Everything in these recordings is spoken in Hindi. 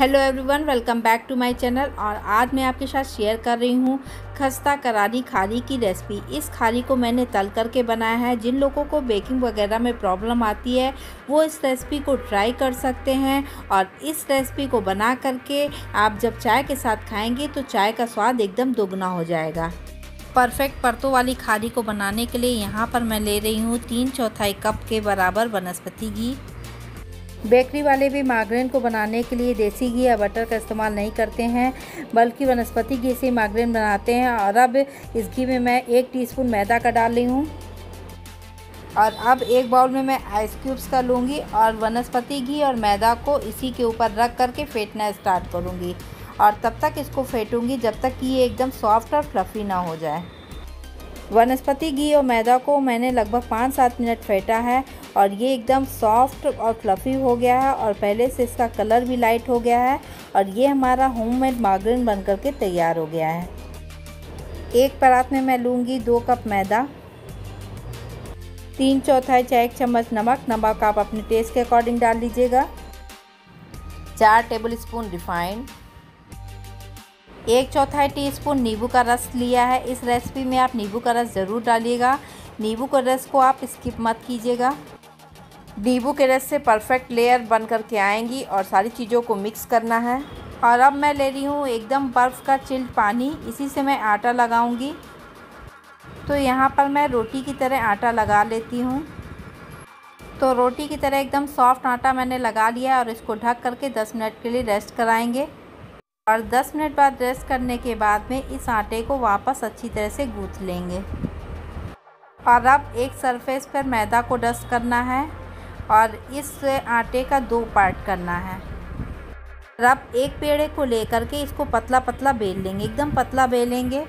Hello everyone, welcome back to my channel. और आज मैं आपके साथ शेयर कर रही हूँ खस्ता करारी खारी की रेसिपी। इस खारी को मैंने तल करके बनाया है। जिन लोगों को बेकिंग वगैरह में प्रॉब्लम आती है वो इस रेसिपी को ट्राई कर सकते हैं। और इस रेसिपी को बना करके आप जब चाय के साथ खाएँगे तो चाय का स्वाद एकदम दोगुना हो जाएगा। परफेक्ट परतों वाली खारी को बनाने के लिए यहाँ पर मैं ले रही हूँ 3/4 कप के बराबर वनस्पति घी। बेकरी वाले भी मार्गरीन को बनाने के लिए देसी घी या बटर का इस्तेमाल नहीं करते हैं, बल्कि वनस्पति घी से मार्गरीन बनाते हैं। और अब इस घी में मैं 1 टीस्पून मैदा का डाल रही हूँ। और अब एक बाउल में मैं आइस क्यूब्स का लूँगी और वनस्पति घी और मैदा को इसी के ऊपर रख करके फेंटना स्टार्ट करूँगी। और तब तक इसको फेंटूँगी जब तक कि ये एकदम सॉफ्ट और फ्लफ़ी ना हो जाए। वनस्पति घी और मैदा को मैंने लगभग 5-7 मिनट फेंटा है और ये एकदम सॉफ्ट और फ्लफ़ी हो गया है। और पहले से इसका कलर भी लाइट हो गया है। और ये हमारा होममेड मार्गरीन बन करके तैयार हो गया है। एक परात में मैं लूँगी 2 कप मैदा, 3/4 चाय चम्मच नमक। नमक आप अपने टेस्ट के अकॉर्डिंग डाल लीजिएगा। 4 टेबल स्पून रिफाइंड, 1/4 टीस्पून नींबू का रस लिया है। इस रेसिपी में आप नींबू का रस ज़रूर डालिएगा। नींबू के रस को आप स्किप मत कीजिएगा। नींबू के रस से परफेक्ट लेयर बन करके आएंगी। और सारी चीज़ों को मिक्स करना है। और अब मैं ले रही हूँ एकदम बर्फ़ का चिल्ड पानी, इसी से मैं आटा लगाऊंगी। तो यहाँ पर मैं रोटी की तरह आटा लगा लेती हूँ। तो रोटी की तरह एकदम सॉफ्ट आटा मैंने लगा लिया। और इसको ढक करके 10 मिनट के लिए रेस्ट कराएँगे। और 10 मिनट बाद रेस्ट करने के बाद में इस आटे को वापस अच्छी तरह से गूँथ लेंगे। और अब एक सरफेस पर मैदा को डस्ट करना है और इस आटे का 2 पार्ट करना है। और अब एक पेड़े को लेकर के इसको पतला पतला बेल लेंगे, एकदम पतला बेलेंगे।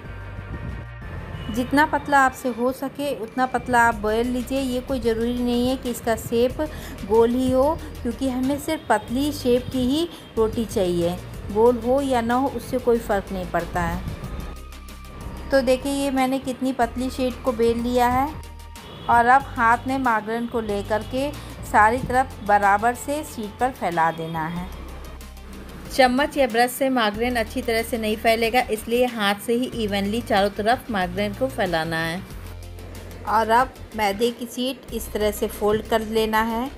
जितना पतला आपसे हो सके उतना पतला आप बेल लीजिए। ये कोई ज़रूरी नहीं है कि इसका शेप गोल ही हो, क्योंकि हमें सिर्फ पतली शेप की ही रोटी चाहिए। गोल हो या ना हो उससे कोई फ़र्क नहीं पड़ता है। तो देखिए ये मैंने कितनी पतली शीट को बेल लिया है। और अब हाथ में मार्गरीन को लेकर के सारी तरफ बराबर से शीट पर फैला देना है। चम्मच या ब्रश से मार्गरीन अच्छी तरह से नहीं फैलेगा, इसलिए हाथ से ही इवनली चारों तरफ मार्गरीन को फैलाना है। और अब मैदे की शीट इस तरह से फोल्ड कर लेना है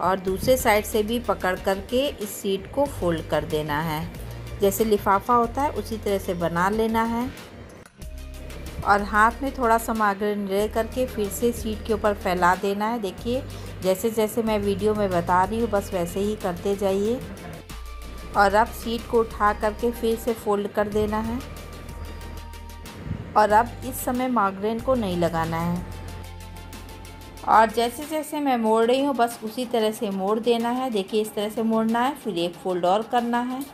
और दूसरे साइड से भी पकड़ करके इस शीट को फोल्ड कर देना है। जैसे लिफाफा होता है उसी तरह से बना लेना है। और हाथ में थोड़ा सा मार्गरीन ले करके फिर से शीट के ऊपर फैला देना है। देखिए जैसे जैसे मैं वीडियो में बता रही हूँ बस वैसे ही करते जाइए। और अब शीट को उठा करके फिर से फोल्ड कर देना है। और अब इस समय मार्गरीन को नहीं लगाना है। और जैसे जैसे मैं मोड़ रही हूँ बस उसी तरह से मोड़ देना है। देखिए इस तरह से मोड़ना है, फिर एक फोल्ड और करना है।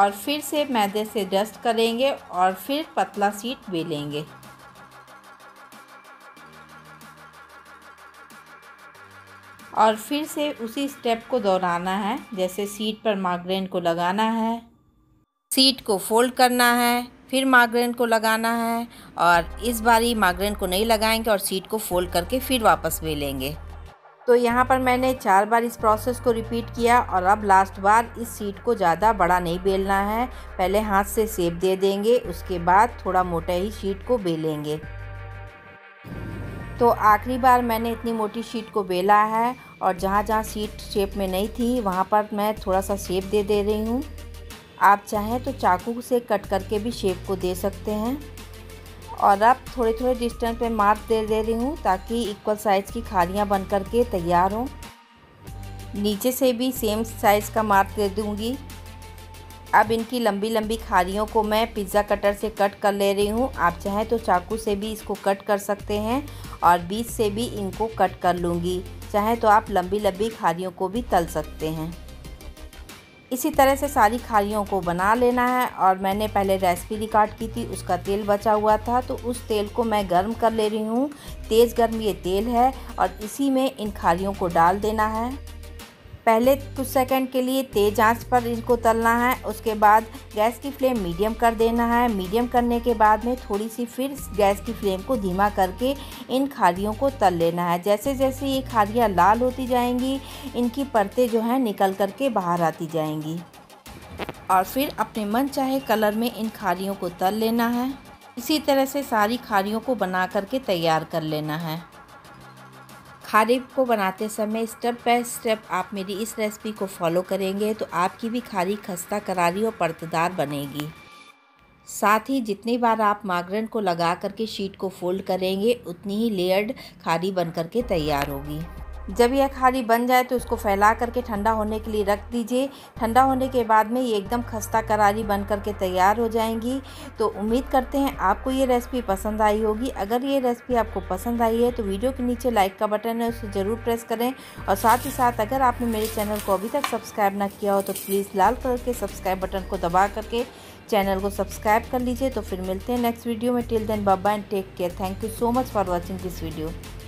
और फिर से मैदे से डस्ट करेंगे और फिर पतला शीट बेलेंगे। और फिर से उसी स्टेप को दोहराना है। जैसे शीट पर मार्गरीन को लगाना है, शीट को फोल्ड करना है, फिर मार्गरीन को लगाना है। और इस बारी मार्गरीन को नहीं लगाएंगे और शीट को फोल्ड करके फिर वापस बेलेंगे। तो यहाँ पर मैंने 4 बार इस प्रोसेस को रिपीट किया। और अब लास्ट बार इस शीट को ज़्यादा बड़ा नहीं बेलना है। पहले हाथ से शेप दे देंगे, उसके बाद थोड़ा मोटा ही शीट को बेलेंगे। तो आखिरी बार मैंने इतनी मोटी शीट को बेला है। और जहाँ जहाँ शीट शेप में नहीं थी वहाँ पर मैं थोड़ा सा शेप दे रही हूँ। आप चाहें तो चाकू से कट करके भी शेप को दे सकते हैं। और अब थोड़े थोड़े डिस्टेंस पे मार्क दे रही हूँ ताकि इक्वल साइज़ की खारियाँ बन करके तैयार हों। नीचे से भी सेम साइज़ का मार्क दे दूँगी। अब इनकी लंबी लंबी खारियों को मैं पिज़्ज़ा कटर से कट कर ले रही हूँ। आप चाहें तो चाकू से भी इसको कट कर सकते हैं और बीच से भी इनको कट कर लूँगी। चाहें तो आप लंबी लंबी खारियों को भी तल सकते हैं। इसी तरह से सारी खारियों को बना लेना है। और मैंने पहले रेसिपी रिकॉर्ड की थी, उसका तेल बचा हुआ था तो उस तेल को मैं गर्म कर ले रही हूँ। तेज़ गर्म ये तेल है और इसी में इन खारियों को डाल देना है। पहले कुछ सेकंड के लिए तेज़ आंच पर इनको तलना है। उसके बाद गैस की फ्लेम मीडियम कर देना है। मीडियम करने के बाद में थोड़ी सी फिर गैस की फ्लेम को धीमा करके इन खारियों को तल लेना है। जैसे जैसे ये खारियाँ लाल होती जाएंगी, इनकी परतें जो हैं निकल करके बाहर आती जाएंगी और फिर अपने मन चाहे कलर में इन खारियों को तल लेना है। इसी तरह से सारी खारियों को बना करके तैयार कर लेना है। खारी को बनाते समय स्टेप बाय स्टेप आप मेरी इस रेसिपी को फॉलो करेंगे तो आपकी भी खारी खस्ता करारी और परतदार बनेगी। साथ ही जितनी बार आप मार्गरेन को लगा करके शीट को फोल्ड करेंगे उतनी ही लेयर्ड खारी बन करके तैयार होगी। जब यह खारी बन जाए तो इसको फैला करके ठंडा होने के लिए रख दीजिए। ठंडा होने के बाद में ये एकदम खस्ता करारी बन करके तैयार हो जाएंगी। तो उम्मीद करते हैं आपको ये रेसिपी पसंद आई होगी। अगर ये रेसिपी आपको पसंद आई है तो वीडियो के नीचे लाइक का बटन है, उसे ज़रूर प्रेस करें। और साथ ही साथ अगर आपने मेरे चैनल को अभी तक सब्सक्राइब ना किया हो तो प्लीज़ लाल कलर के सब्सक्राइब बटन को दबा करके चैनल को सब्सक्राइब कर लीजिए। तो फिर मिलते हैं नेक्स्ट वीडियो में। Till then bye bye and take care. Thank you so much for watching this video.